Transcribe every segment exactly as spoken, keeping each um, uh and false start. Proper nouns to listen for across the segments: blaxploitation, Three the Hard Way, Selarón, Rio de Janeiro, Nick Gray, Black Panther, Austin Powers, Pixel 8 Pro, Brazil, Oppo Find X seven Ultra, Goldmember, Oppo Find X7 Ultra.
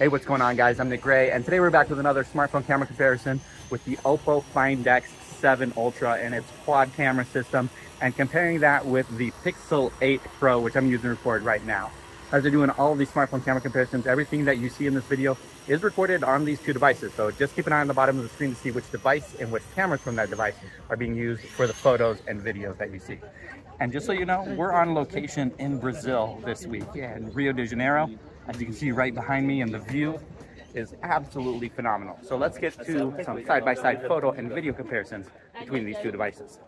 Hey, what's going on, guys? I'm Nick Gray, and today we're back with another smartphone camera comparison with the Oppo Find X seven Ultra and its quad camera system, and comparing that with the Pixel eight Pro, which I'm using to record right now. As we're doing all of these smartphone camera comparisons, everything that you see in this video is recorded on these two devices, so just keep an eye on the bottom of the screen to see which device and which cameras from that device are being used for the photos and videos that you see. And just so you know, we're on location in Brazil this week, in Rio de Janeiro. As you can see right behind me, and the view is absolutely phenomenal. So let's get to some side-by-side photo and video comparisons between these two devices.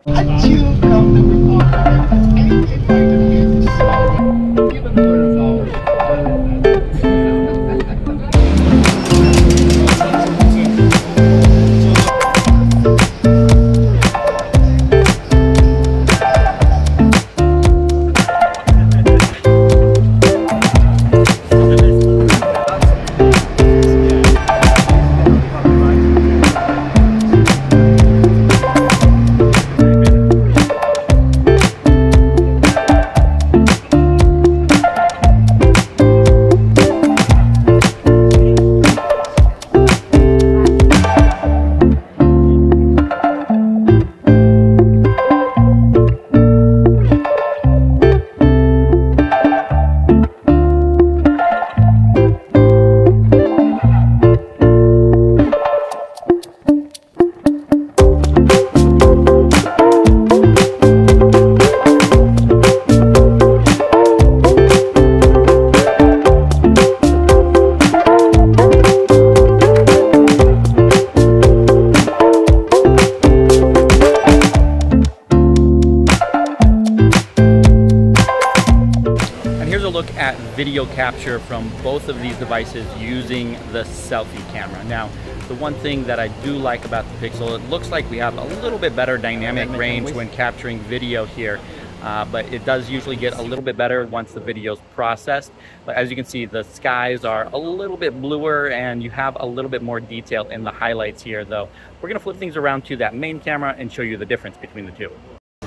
Look at video capture from both of these devices using the selfie camera. Now, the one thing that I do like about the Pixel, it looks like we have a little bit better dynamic range when capturing video here, uh, but it does usually get a little bit better once the video's processed. But as you can see, the skies are a little bit bluer and you have a little bit more detail in the highlights here, though. We're gonna flip things around to that main camera and show you the difference between the two.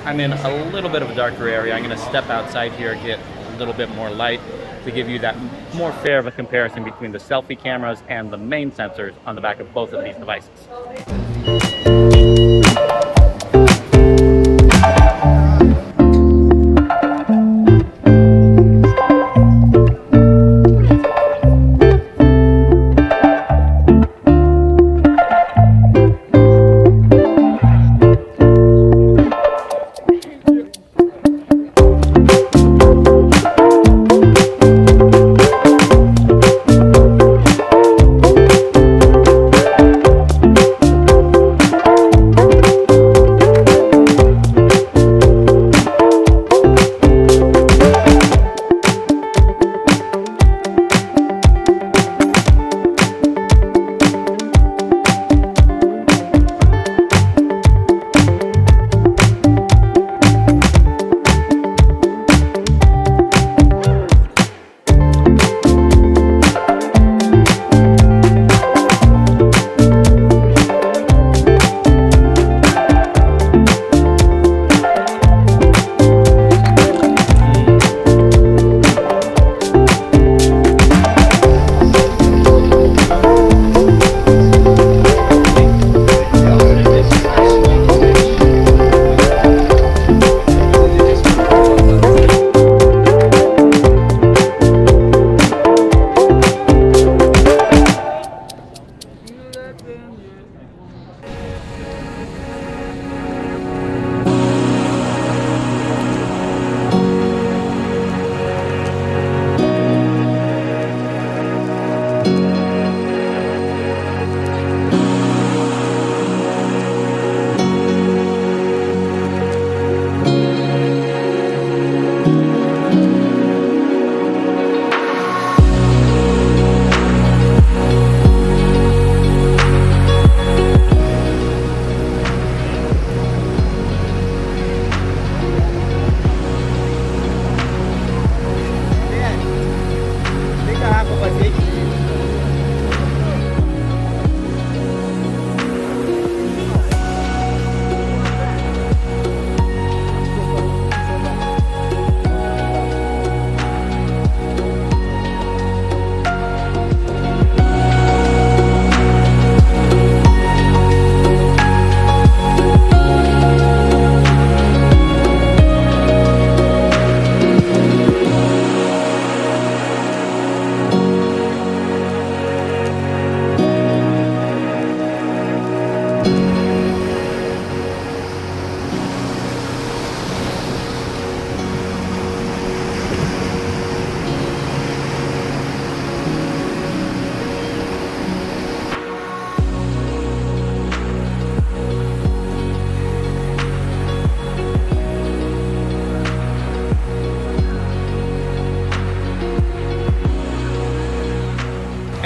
I'm in a little bit of a darker area. I'm gonna step outside here, get little bit more light to give you that more fair of a comparison between the selfie cameras and the main sensors on the back of both of these devices.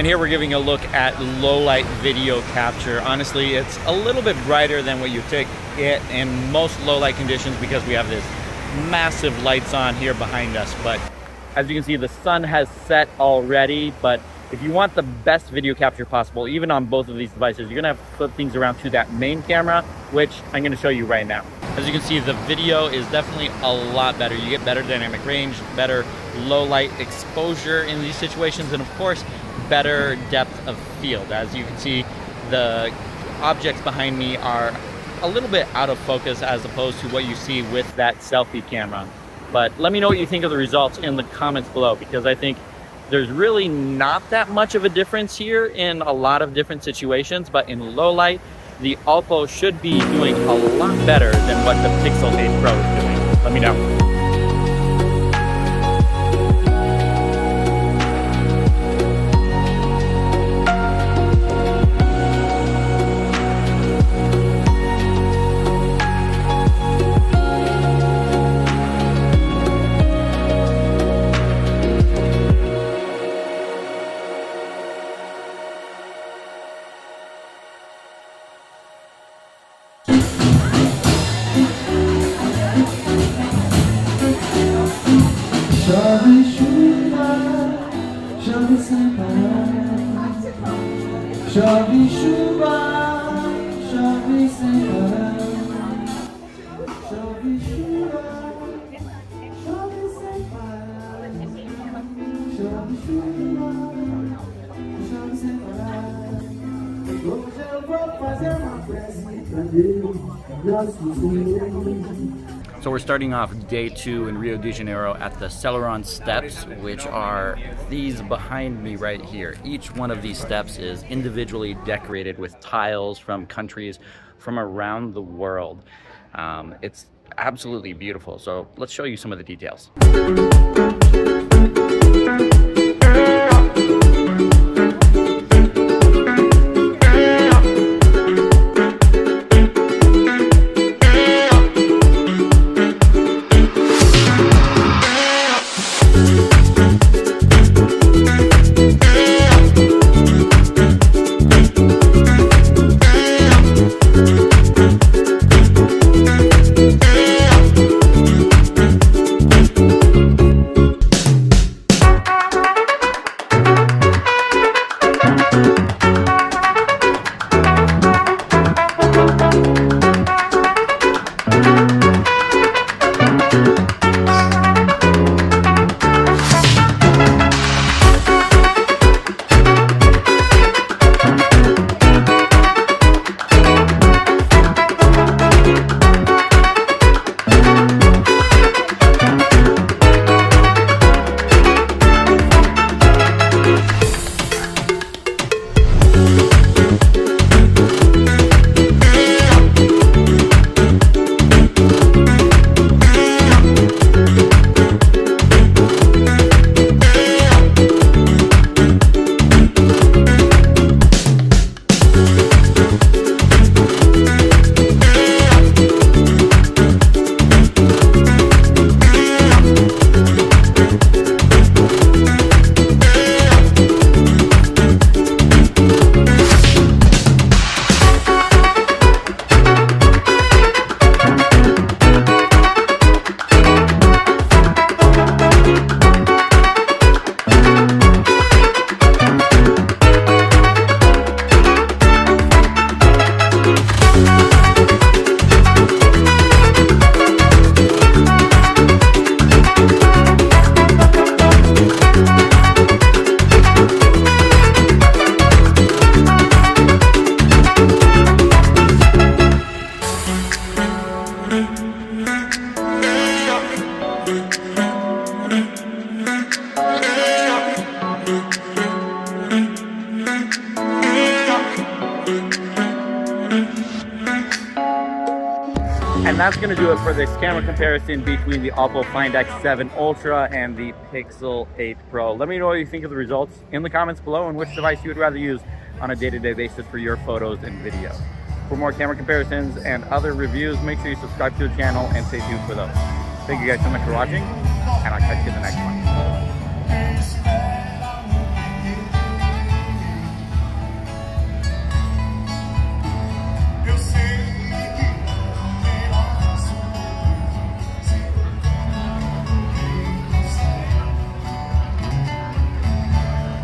And here we're giving a look at low light video capture. Honestly, it's a little bit brighter than what you take it in most low light conditions because we have this massive lights on here behind us. But as you can see, the sun has set already, but if you want the best video capture possible, even on both of these devices, you're gonna have to flip things around to that main camera, which I'm gonna show you right now. As you can see, the video is definitely a lot better. You get better dynamic range, better low light exposure in these situations, and of course, better depth of field. As you can see, the objects behind me are a little bit out of focus as opposed to what you see with that selfie camera. But let me know what you think of the results in the comments below, because I think there's really not that much of a difference here in a lot of different situations, but in low light, the Oppo should be doing a lot better than what the Pixel eight Pro is doing. Let me know. Chove chuva, chove sem parar. Chove chuva, chove sem parar. Chove chuva, chove sem parar. Chove chuva, chove sem parar. Hoje eu vou fazer uma festa pra Deus, nosso Senhor. So we're starting off day two in Rio de Janeiro at the Selarón steps, which are these behind me right here. Each one of these steps is individually decorated with tiles from countries from around the world. Um, it's absolutely beautiful. So let's show you some of the details. And that's going to do it for this camera comparison between the Oppo Find X seven Ultra and the Pixel eight Pro. Let me know what you think of the results in the comments below and which device you would rather use on a day-to-day basis for your photos and videos. For more camera comparisons and other reviews, make sure you subscribe to the channel and stay tuned for those. Thank you guys so much for watching, and I'll catch you in the next one.